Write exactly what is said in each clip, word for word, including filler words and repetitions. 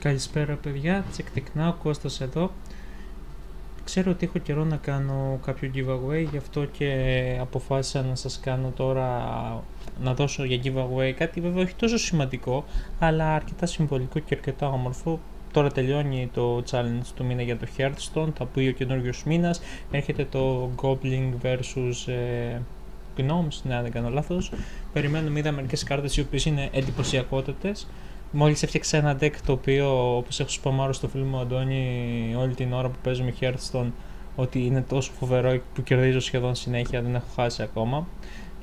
Καλησπέρα παιδιά, CheckTechNow, Κώστας εδώ. Ξέρω ότι έχω καιρό να κάνω κάποιο giveaway, γι' αυτό και αποφάσισα να σας κάνω τώρα, να δώσω για giveaway κάτι βέβαια όχι τόσο σημαντικό, αλλά αρκετά συμβολικό και αρκετά όμορφο. Τώρα τελειώνει το challenge του μήνα για το Hearthstone, θα πει ο καινούριος μήνας, έρχεται το Goblin versus ε, Gnomes, ναι, δεν κάνω λάθος. Περιμένουμε, είδα μερικές κάρτες οι οποίες είναι εντυπωσιακότατες. Μόλις έφτιαξα ένα deck το οποίο, όπως έχω σπαμάρω στο φίλο μου Αντώνη όλη την ώρα που παίζουμε Hearthstone, ότι είναι τόσο φοβερό που κερδίζω σχεδόν συνέχεια, δεν έχω χάσει ακόμα.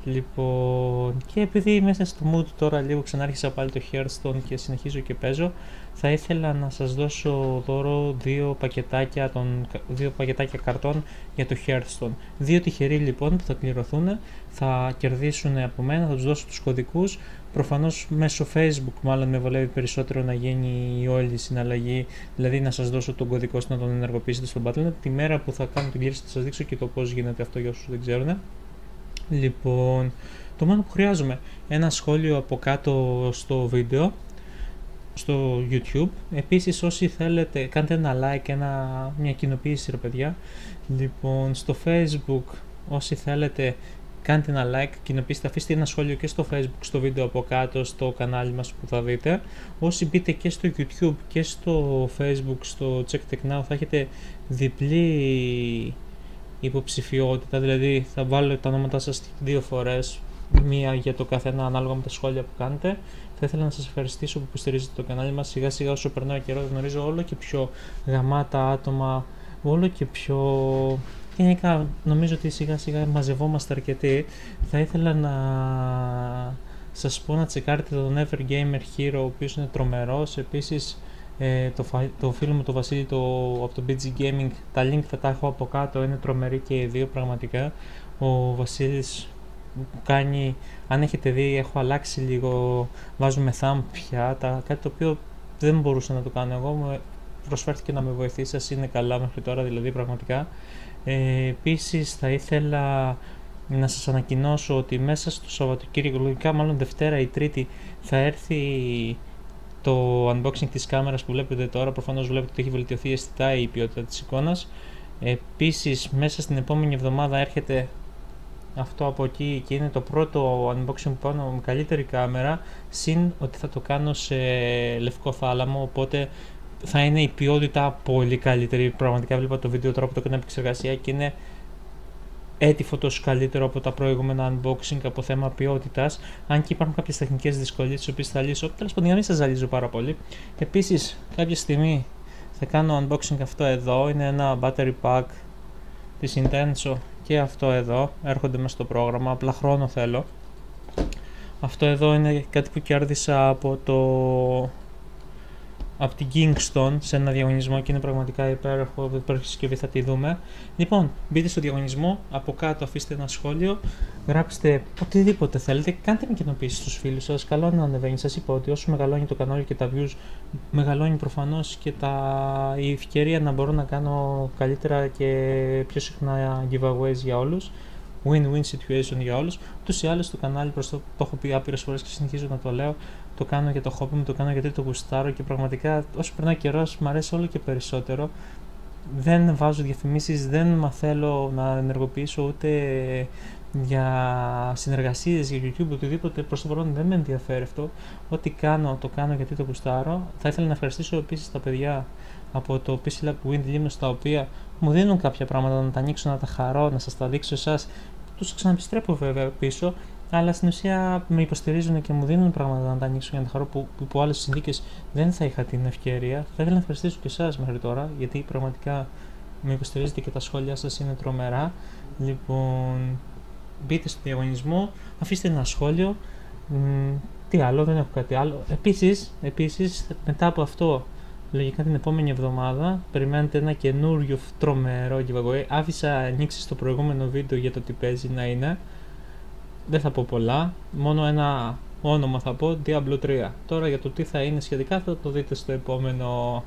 Λοιπόν, και επειδή μέσα στο mood τώρα λίγο ξανάρχισα πάλι το Hearthstone και συνεχίζω και παίζω, θα ήθελα να σας δώσω δώρο δύο πακετάκια, των, δύο πακετάκια καρτών για το Hearthstone. Δύο τυχεροί λοιπόν που θα κληρωθούν, θα κερδίσουν από μένα, θα τους δώσω τους κωδικούς. Προφανώς μέσω Facebook μάλλον με βολεύει περισσότερο να γίνει η όλη η συναλλαγή, δηλαδή να σας δώσω τον κωδικό να τον ενεργοποιήσετε στον Battle.net. Τη μέρα που θα κάνω την κλήρωση θα σας δείξω και το πώς γίνεται αυτό για όσους δεν ξέρουν. Λοιπόν, το μόνο που χρειάζομαι, ένα σχόλιο από κάτω στο βίντεο, στο YouTube. Επίσης όσοι θέλετε κάντε ένα like, ένα, μια κοινοποίηση ρε παιδιά. Λοιπόν, στο Facebook όσοι θέλετε κάντε ένα like, κοινοποιήστε, αφήστε ένα σχόλιο και στο Facebook, στο βίντεο από κάτω, στο κανάλι μας που θα δείτε. Όσοι μπείτε και στο YouTube και στο Facebook, στο CheckTechNow θα έχετε διπλή υποψηφιότητα, δηλαδή θα βάλω τα ονόματα σας δύο φορές, μία για το καθένα ανάλογα με τα σχόλια που κάνετε. Θα ήθελα να σας ευχαριστήσω που υποστηρίζετε το κανάλι μας. Σιγά σιγά όσο περνάει ο καιρός γνωρίζω όλο και πιο γαμάτα άτομα, όλο και πιο... Γενικά νομίζω ότι σιγά σιγά μαζευόμαστε αρκετοί. Θα ήθελα να σας πω να τσεκάρετε τον EVERGAMERHERO, ο οποίος είναι τρομερός. Επίσης Ε, το, το φίλο μου το Βασίλη το, από το μπι τζι Gaming, τα link θα τα έχω από κάτω, είναι τρομερή και οι δύο πραγματικά. Ο Βασίλης κάνει, αν έχετε δει έχω αλλάξει λίγο, βάζουμε thumb πια, τα, κάτι το οποίο δεν μπορούσα να το κάνω εγώ, προσφέρθηκε να με βοηθήσει, σας είναι καλά μέχρι τώρα δηλαδή πραγματικά. Ε, επίσης θα ήθελα να σας ανακοινώσω ότι μέσα στο Σαββατοκύριακο, λογικά μάλλον Δευτέρα ή Τρίτη, θα έρθει το unboxing της κάμερας που βλέπετε τώρα. Προφανώς βλέπετε ότι έχει βελτιωθεί αισθητά η ποιότητα της εικόνας. Επίσης μέσα στην επόμενη εβδομάδα έρχεται αυτό από εκεί και είναι το πρώτο unboxing που πάνω με καλύτερη κάμερα, συν ότι θα το κάνω σε λευκό θάλαμο, οπότε θα είναι η ποιότητα πολύ καλύτερη. Πραγματικά βλέπα το βίντεο τώρα που το έκανα επεξεργασία και είναι έτυφο τόσο καλύτερο από τα προηγούμενα unboxing από θέμα ποιότητας, αν και υπάρχουν κάποιες τεχνικές δυσκολίες τις οποίες θα λύσω, τέλος πάντων για να μην σας ζαλίζω πάρα πολύ. Επίσης κάποια στιγμή θα κάνω unboxing αυτό εδώ, είναι ένα battery pack της Intenso και αυτό εδώ, έρχονται μέσα στο πρόγραμμα, απλά χρόνο θέλω. Αυτό εδώ είναι κάτι που κέρδισα από το... από την Kingston σε ένα διαγωνισμό και είναι πραγματικά υπέροχο, την υπέροχη συσκευή θα τη δούμε. Λοιπόν, μπείτε στο διαγωνισμό, από κάτω αφήστε ένα σχόλιο, γράψτε οτιδήποτε θέλετε, κάντε μια κοινοποίηση στους φίλους σας, καλό να ανεβαίνει. Σας είπα ότι όσο μεγαλώνει το κανάλι και τα views, μεγαλώνει προφανώς και τα... η ευκαιρία να μπορώ να κάνω καλύτερα και πιο συχνά giveaways για όλους. Win-win situation για όλους. Ούτως ή άλλως το κανάλι, προς το, το έχω πει άπειρες φορές και συνεχίζω να το λέω, το κάνω για το χόμπι μου, το κάνω γιατί το γουστάρω και πραγματικά όσο περνάει καιρός μου αρέσει όλο και περισσότερο. Δεν βάζω διαφημίσεις, δεν μαθαίνω να ενεργοποιήσω ούτε για συνεργασίες, για YouTube, οτιδήποτε. Προς το παρόν δεν με ενδιαφέρει αυτό. Ό,τι κάνω, το κάνω γιατί το γουστάρω. Θα ήθελα να ευχαριστήσω επίσης τα παιδιά από το PCLAB WIND Λήμνος, τα οποία μου δίνουν κάποια πράγματα να τα ανοίξω, να τα χαρώ, να σας τα δείξω εσάς. Τους ξαναεπιστρέφω βέβαια πίσω, αλλά στην ουσία με υποστηρίζουν και μου δίνουν πράγματα να τα ανοίξω για να τα χαρώ, που υπό άλλες συνθήκες δεν θα είχα την ευκαιρία. Θα ήθελα να ευχαριστήσω και εσάς μέχρι τώρα, γιατί πραγματικά με υποστηρίζετε και τα σχόλια σας είναι τρομερά. Λοιπόν, μπείτε στο διαγωνισμό, αφήστε ένα σχόλιο. Μ, τι άλλο, δεν έχω κάτι άλλο. Επίσης, επίσης μετά από αυτό, λογικά την επόμενη εβδομάδα περιμένετε ένα καινούριο τρομερό giveaway. Άφησα ανοίξει στο προηγούμενο βίντεο για το τι παίζει να είναι. Δεν θα πω πολλά, μόνο ένα όνομα θα πω, Diablo τρία. Τώρα για το τι θα είναι σχετικά θα το δείτε στο επόμενο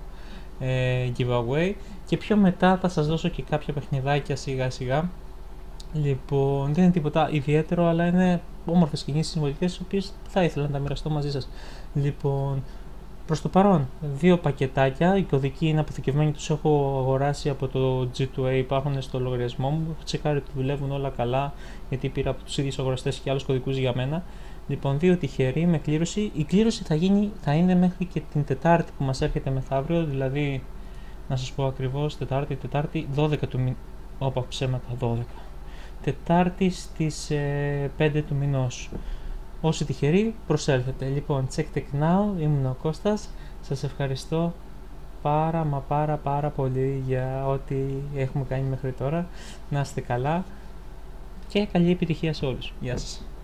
ε, giveaway. Και πιο μετά θα σας δώσω και κάποια παιχνιδάκια σιγά σιγά. Λοιπόν, δεν είναι τίποτα ιδιαίτερο, αλλά είναι όμορφες κινήσεις συμβολικές, τις οποίες θα ήθελα να τα μοιραστώ μαζί σας. Λοιπόν, Προς το παρόν, δύο πακετάκια, οι κωδικοί είναι αποθηκευμένοι, τους έχω αγοράσει από το τζι του έι, υπάρχουν στο λογαριασμό μου, έχω τσεκάρει ότι δουλεύουν όλα καλά, γιατί πήρα από τους ίδιους αγοραστές και άλλους κωδικούς για μένα. Λοιπόν, δύο τυχεροί με κλήρωση. Η κλήρωση θα, γίνει, θα είναι μέχρι και την Τετάρτη που μας έρχεται μεθαύριο, δηλαδή, να σας πω ακριβώς, Τετάρτη, Τετάρτη, δώδεκα του μηνός, όπα ψέματα, δώδεκα, Τετάρτη στις ε, πέντε του μηνός. Όσοι τυχεροί, προσέλθετε. Λοιπόν, CheckTechNow, ήμουν ο Κώστας. Σας ευχαριστώ πάρα μα πάρα πάρα πολύ για ό,τι έχουμε κάνει μέχρι τώρα. Να είστε καλά και καλή επιτυχία σε όλους. Γεια σας.